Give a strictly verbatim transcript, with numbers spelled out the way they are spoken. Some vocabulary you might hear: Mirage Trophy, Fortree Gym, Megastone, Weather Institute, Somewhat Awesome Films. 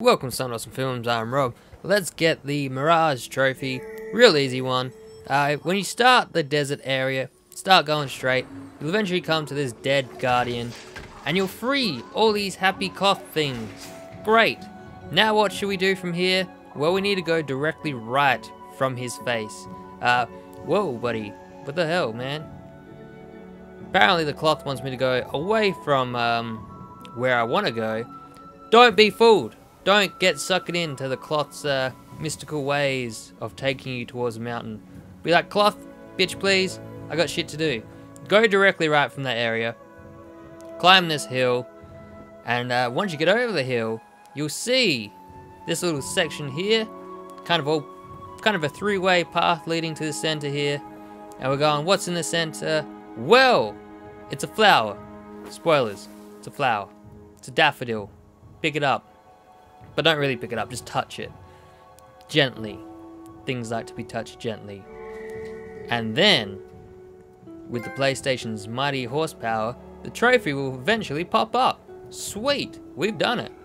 Welcome to Somewhat Awesome Films, I'm Rob. Let's get the Mirage Trophy, real easy one. Uh, when you start the desert area, start going straight, you'll eventually come to this dead guardian, and you'll free all these happy cough things. Great! Now what should we do from here? Well, we need to go directly right from his face. Uh, whoa buddy, what the hell man? Apparently the cloth wants me to go away from um, where I want to go. Don't be fooled! Don't get sucked into the cloth's uh, mystical ways of taking you towards a mountain. Be like, cloth, bitch please, I got shit to do. Go directly right from that area, climb this hill, and uh, once you get over the hill, you'll see this little section here, kind of all, kind of a three-way path leading to the center here, and we're going, what's in the center? Well, it's a flower. Spoilers, it's a flower. It's a daffodil. Pick it up. But don't really pick it up, just touch it. Gently. Things like to be touched gently. And then, with the PlayStation's mighty horsepower, the trophy will eventually pop up. Sweet, we've done it.